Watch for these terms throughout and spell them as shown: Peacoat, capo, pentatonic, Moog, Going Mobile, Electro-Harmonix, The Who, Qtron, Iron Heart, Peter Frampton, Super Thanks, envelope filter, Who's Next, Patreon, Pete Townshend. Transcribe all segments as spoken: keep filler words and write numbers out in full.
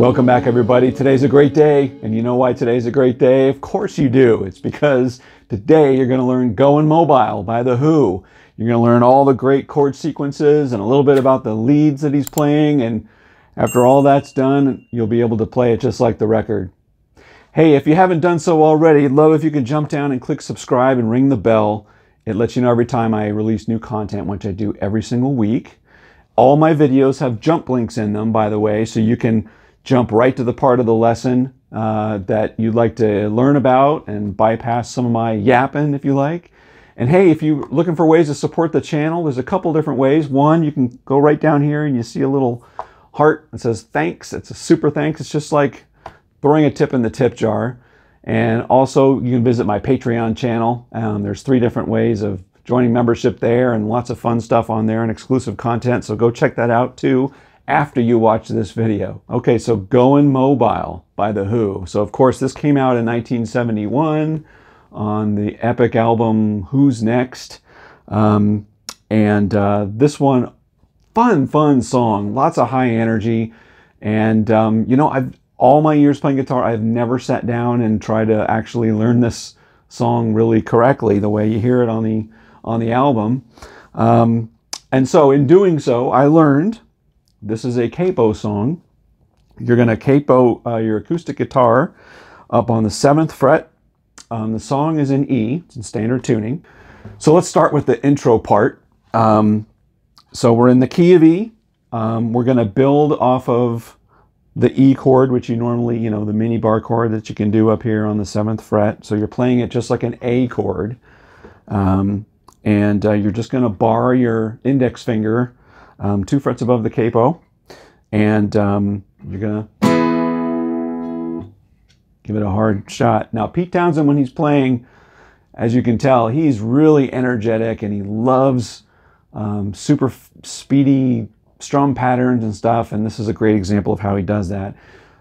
Welcome back, everybody. Today's a great day, and you know why today's a great day? Of course you do. It's because today you're going to learn Going Mobile by The Who. You're going to learn all the great chord sequences and a little bit about the leads that he's playing, and after all that's done, you'll be able to play it just like the record. Hey, if you haven't done so already, I'd love if you could jump down and click subscribe and ring the bell. It lets you know every time I release new content, which I do every single week. All my videos have jump links in them, by the way, so you can jump right to the part of the lesson uh, that you'd like to learn about and bypass some of my yapping if you like. And hey, if you're looking for ways to support the channel, there's a couple different ways. One, you can go right down here and you see a little heart that says thanks. It's a super thanks. It's just like throwing a tip in the tip jar. And also you can visit my Patreon channel. Um, there's three different ways of joining membership there and lots of fun stuff on there and exclusive content. So go check that out too after you watch this video. Okay, so Going Mobile by The Who. So of course this came out in nineteen seventy-one on the epic album Who's Next. Um, and uh, this one, fun, fun song, lots of high energy. And um, you know, I've all my years playing guitar, I've never sat down and tried to actually learn this song really correctly, the way you hear it on the on the album. Um, and so in doing so, I learned this is a capo song. You're gonna capo uh, your acoustic guitar up on the seventh fret. Um, the song is in E, it's in standard tuning. So let's start with the intro part. Um, so we're in the key of E. Um, we're gonna build off of the E chord, which you normally, you know, the mini bar chord that you can do up here on the seventh fret. So you're playing it just like an A chord. Um, and uh, you're just going to bar your index finger um, two frets above the capo. And um, you're going to give it a hard shot. Now, Pete Townshend, when he's playing, as you can tell, he's really energetic and he loves um, super speedy strum patterns and stuff, and this is a great example of how he does that.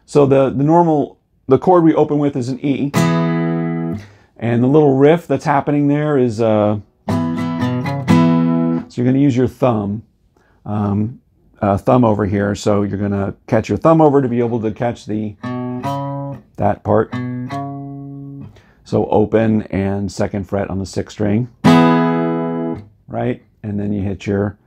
So the, the normal, the chord we open with is an E, and the little riff that's happening there is uh, so you're going to use your thumb, um, uh, thumb over here, so you're going to catch your thumb over to be able to catch the, that part. So open and second fret on the sixth string, right? And then you hit your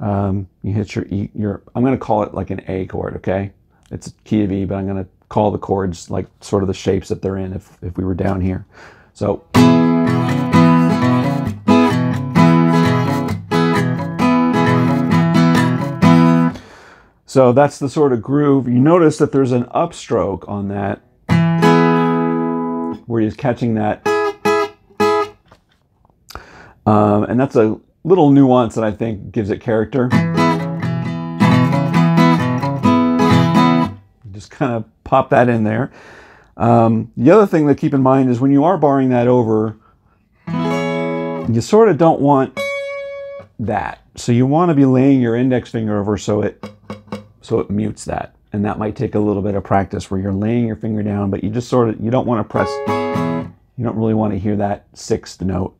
Um, you hit your E, your, I'm going to call it like an A chord, okay? It's a key of E, but I'm going to call the chords like sort of the shapes that they're in if, if we were down here. So. So that's the sort of groove. You notice that there's an upstroke on that where he's catching that. Um, and that's a little nuance that I think gives it character. Just kind of pop that in there. Um, the other thing to keep in mind is when you are barring that over, you sort of don't want that. So you want to be laying your index finger over so it, so it mutes that. And that might take a little bit of practice where you're laying your finger down, but you just sort of, you don't want to press, you don't really want to hear that sixth note.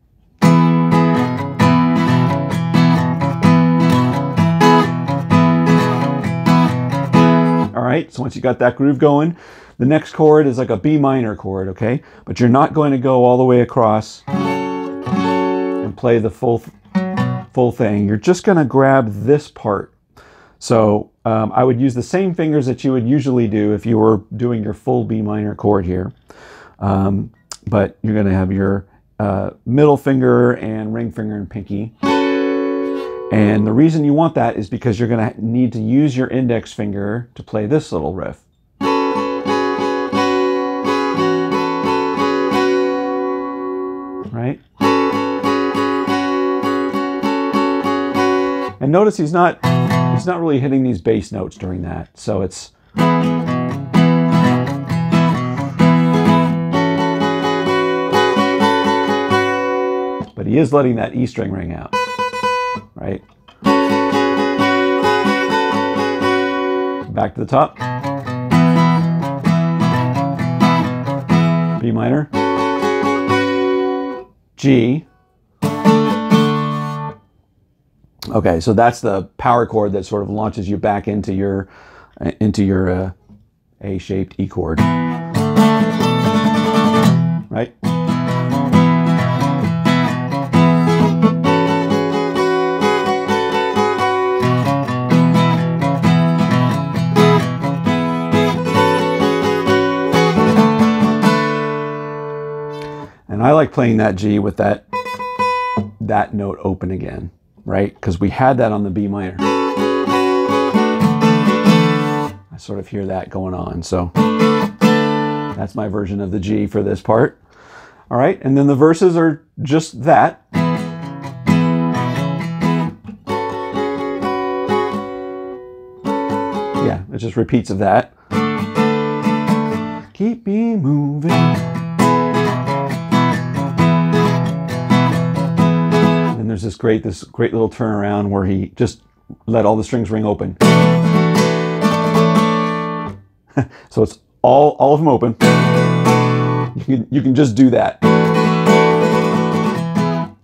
So once you got that groove going, the next chord is like a B minor chord, okay? But you're not going to go all the way across and play the full, full thing. You're just going to grab this part. So um, I would use the same fingers that you would usually do if you were doing your full B minor chord here. Um, but you're going to have your uh, middle finger and ring finger and pinky. And the reason you want that is because you're going to need to use your index finger to play this little riff. Right? And notice he's not, he's not really hitting these bass notes during that. So it's... But he is letting that E string ring out. Right? Back to the top. B minor. G. Okay, so that's the power chord that sort of launches you back into your, into your uh, A-shaped E chord, right? And I like playing that G with that that note open again, right? Because we had that on the B minor. I sort of hear that going on. So that's my version of the G for this part. All right, and then the verses are just that. Yeah, it just repeats of that. Keep me moving. There's this great, this great little turnaround where he just let all the strings ring open. So it's all, all of them open. You can, you can just do that.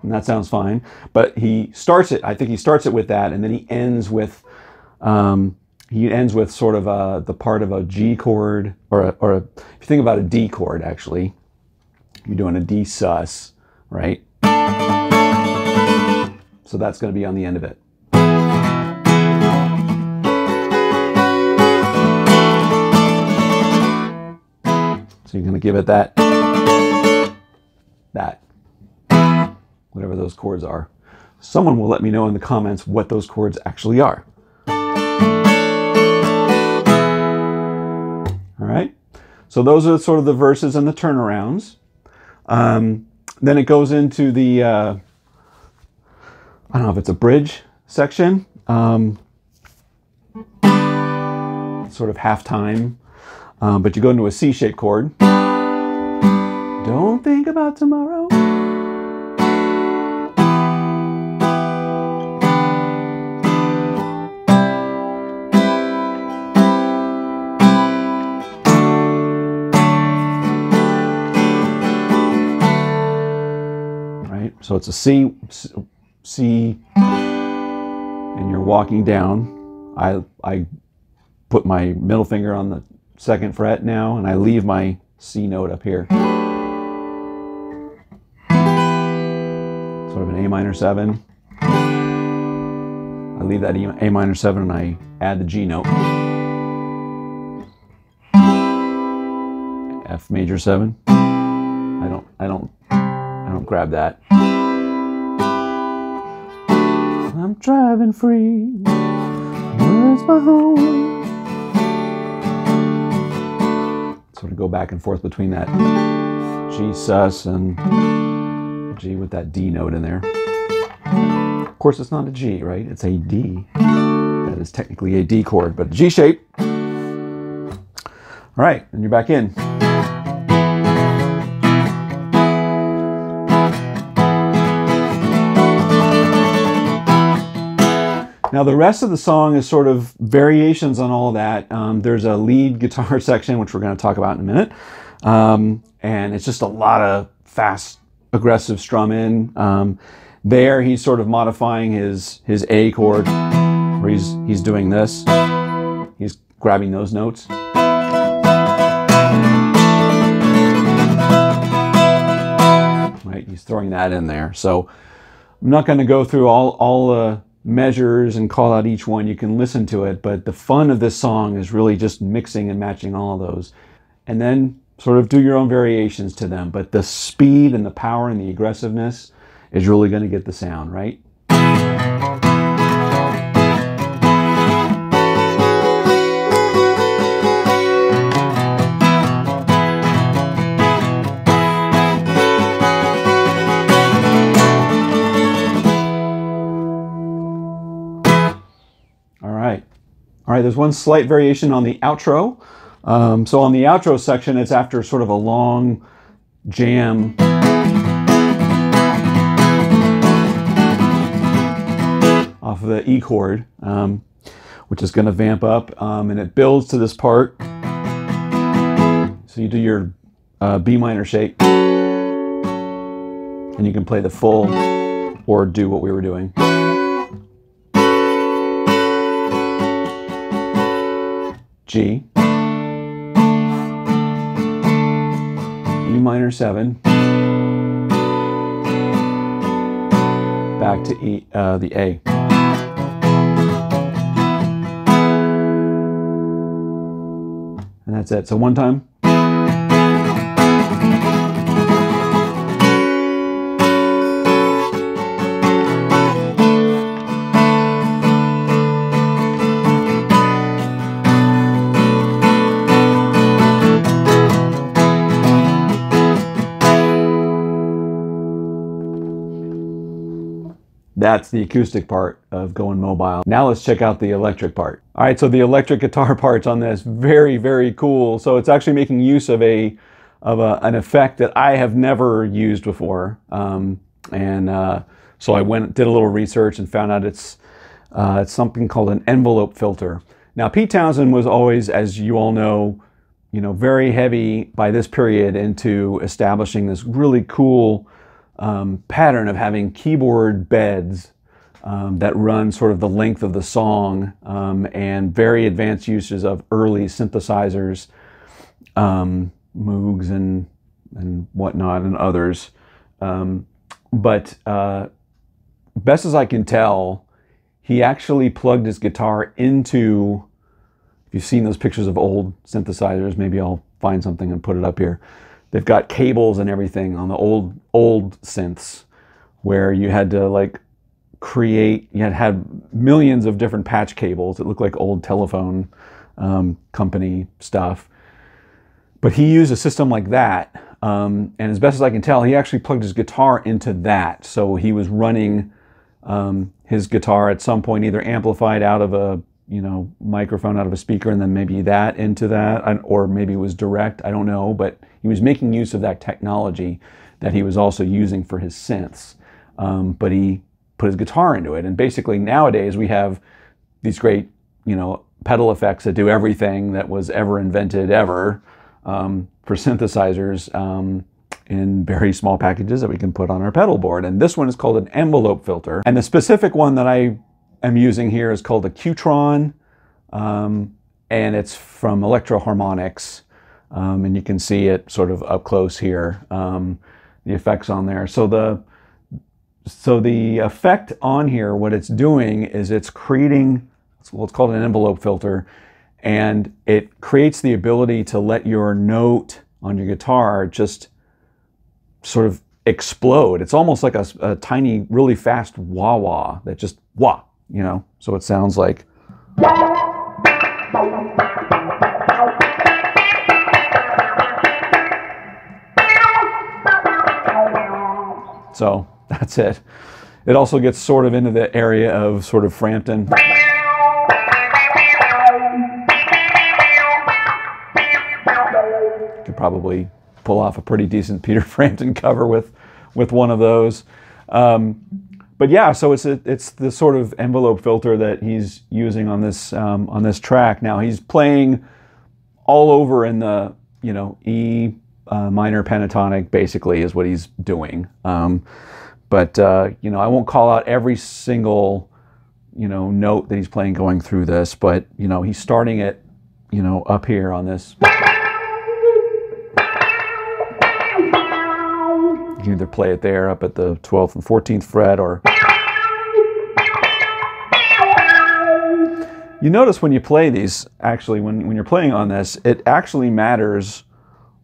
And that sounds fine. But he starts it, I think he starts it with that, and then he ends with, um, he ends with sort of a, the part of a G chord, or a, or a, if you think about a D chord, actually, you're doing a D sus, right? So that's going to be on the end of it. So you're going to give it that, that, whatever those chords are. Someone will let me know in the comments what those chords actually are. All right. So those are sort of the verses and the turnarounds. Um, then it goes into the... Uh, I don't know if it's a bridge section, um, sort of half time, um, but you go into a C-shaped chord. Don't think about tomorrow. Right, so it's a C. C, and you're walking down. I, I put my middle finger on the second fret now, and I leave my C note up here. Sort of an A minor seven. I leave that A minor seven and I add the G note. F major seven. I don't, I don't, I don't grab that. I'm driving free, where's my home? Sort of go back and forth between that G sus and G with that D note in there. Of course, it's not a G, right? It's a D. That is technically a D chord, but a G shape. All right, and you're back in. Now the rest of the song is sort of variations on all that. Um, there's a lead guitar section, which we're going to talk about in a minute. Um, and it's just a lot of fast, aggressive strumming. Um, there he's sort of modifying his, his A chord, where he's, he's doing this. He's grabbing those notes. Right, he's throwing that in there. So I'm not going to go through all, all the... measures and call out each one. You can listen to it, but the fun of this song is really just mixing and matching all of those, and then sort of do your own variations to them. But the speed and the power and the aggressiveness is really going to get the sound, right? All right, there's one slight variation on the outro. Um, so on the outro section, it's after sort of a long jam. Off of the E chord, um, which is gonna vamp up, um, and it builds to this part. So you do your uh, B minor shape, and you can play the full or do what we were doing. G, E minor seven, back to E, uh, the A. And that's it. So one time. That's the acoustic part of Going Mobile. Now let's check out the electric part. All right, so the electric guitar part's on this. Very, very cool. So it's actually making use of a of a, an effect that I have never used before. Um, and uh, so I went did a little research and found out it's uh, it's something called an envelope filter. Now Pete Townshend was always, as you all know, you know, very heavy by this period into establishing this really cool Um, pattern of having keyboard beds um, that run sort of the length of the song, um, and very advanced uses of early synthesizers, um, Moogs and and whatnot and others. Um, but uh, best as I can tell, he actually plugged his guitar into, if you've seen those pictures of old synthesizers, maybe I'll find something and put it up here. They've got cables and everything on the old old synths where you had to like create, you had had millions of different patch cables that looked like old telephone um, company stuff. But he used a system like that. Um, and as best as I can tell, he actually plugged his guitar into that. So he was running um, his guitar at some point, either amplified out of a, you know, microphone out of a speaker, and then maybe that into that, or maybe it was direct, I don't know, but he was making use of that technology that he was also using for his synths, um, but he put his guitar into it. And basically nowadays we have these great, you know, pedal effects that do everything that was ever invented ever um, for synthesizers um, in very small packages that we can put on our pedal board. And this one is called an envelope filter, and the specific one that I I'm using here is called a Qtron, um, and it's from Electro-Harmonix, um, and you can see it sort of up close here, um, the effects on there. So the so the effect on here, what it's doing is it's creating, well, it's called an envelope filter, and it creates the ability to let your note on your guitar just sort of explode. It's almost like a, a tiny, really fast wah-wah that just wah. You know, so it sounds like, so that's it. It also gets sort of into the area of sort of Frampton. Could probably pull off a pretty decent Peter Frampton cover with, with one of those. Um, But yeah, so it's a, it's the sort of envelope filter that he's using on this um, on this track. Now he's playing all over in the, you know, E uh, minor pentatonic basically is what he's doing. Um, but uh, you know, I won't call out every single, you know, note that he's playing going through this. But you know, he's starting it, you know, up here on this. You can either play it there up at the twelfth and fourteenth fret, or you notice when you play these, actually when, when you're playing on this, it actually matters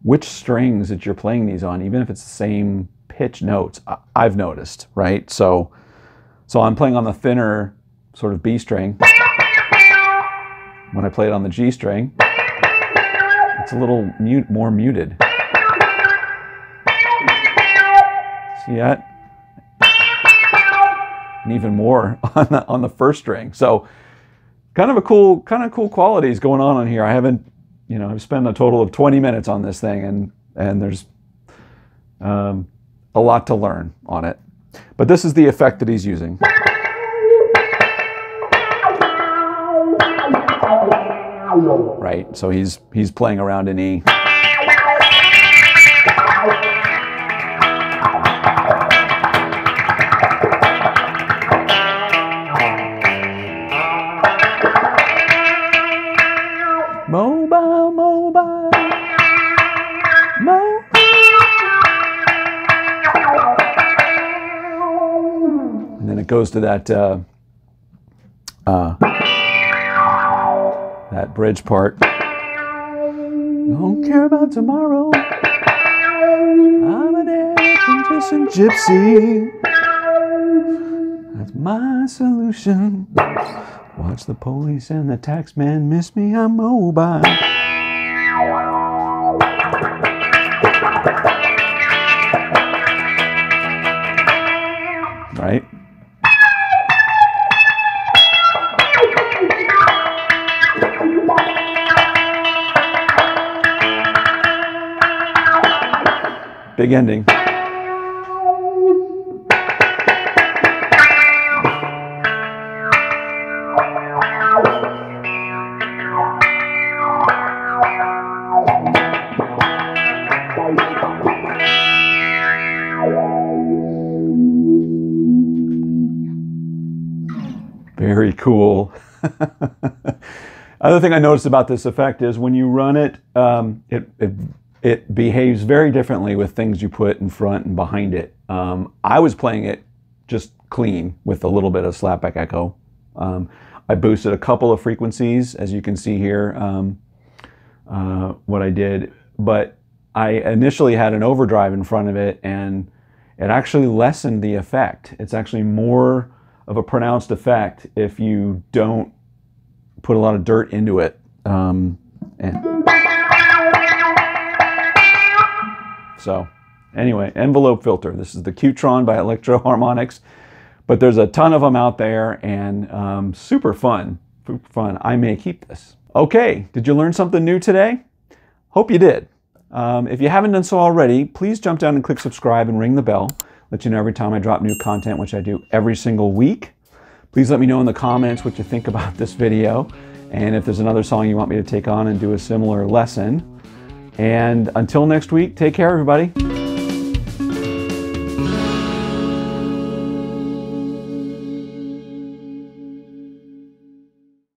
which strings that you're playing these on, even if it's the same pitch notes, I, I've noticed, right? So, so I'm playing on the thinner sort of B string. When I play it on the G string, it's a little mute, more muted. Yet, and even more on the, on the first string. So kind of a cool, kind of cool qualities going on on here. I haven't, you know, I've spent a total of twenty minutes on this thing, and, and there's um, a lot to learn on it. But this is the effect that he's using. Right, so he's, he's playing around in E. Mobile, mobile, mobile. goes to that uh, uh, that bridge part. Don't care about tomorrow. I'm an African gypsy. That's my solution. Watch the police and the tax man miss me. I'm mobile. Right? Big ending. Very cool. Other thing I noticed about this effect is when you run it, um, it, it It behaves very differently with things you put in front and behind it. Um, I was playing it just clean with a little bit of slapback echo. Um, I boosted a couple of frequencies, as you can see here, um, uh, what I did. But I initially had an overdrive in front of it, and it actually lessened the effect. It's actually more of a pronounced effect if you don't put a lot of dirt into it. Um, and So anyway, envelope filter. This is the Qtron by Electro-Harmonix, but there's a ton of them out there, and um, super fun, super fun. I may keep this. Okay, did you learn something new today? Hope you did. Um, if you haven't done so already, please jump down and click subscribe and ring the bell. Let you know every time I drop new content, which I do every single week. Please let me know in the comments what you think about this video, and if there's another song you want me to take on and do a similar lesson. And until next week, take care, everybody.